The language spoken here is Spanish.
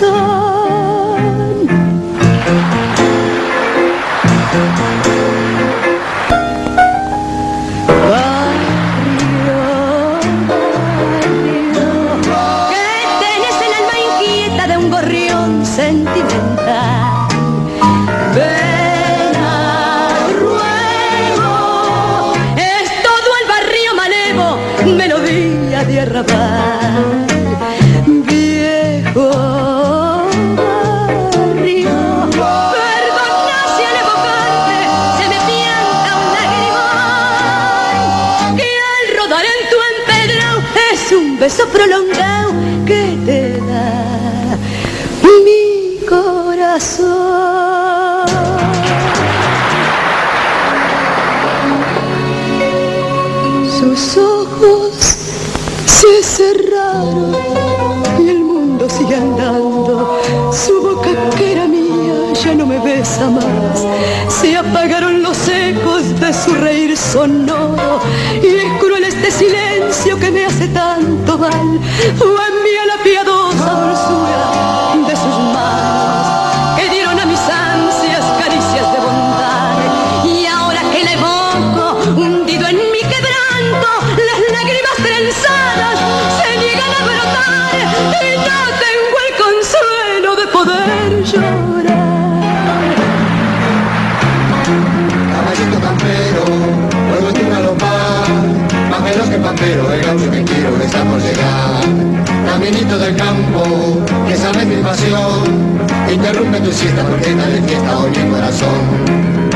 corazón. Barrio, que tenés el alma inquieta de un gorrión sentimental. Ven a ruego, es todo el barrio malevo, melodía de arrabal. Beso prolongado que te da mi corazón. Sus ojos se cerraron y el mundo sigue andando. Su boca que era mía ya no me besa más. Se apagaron los ecos de su reír sonoro y es cruel este silencio que me hace tanto. Fue mía la piadosa dulzura de sus manos que dieron a mis ansias caricias de bondad. Y ahora que la evoco, hundido en mi quebranto, las lágrimas trenzadas se niegan a brotar y no tengo el consuelo de poder llorar. Caballito campero, vuelvo de una lopa. Más veloz que papero, el gaucho que quiero está por llegar. Caminito del campo, que sabe mi pasión, interrumpe tu siesta porque está de fiesta hoy mi corazón.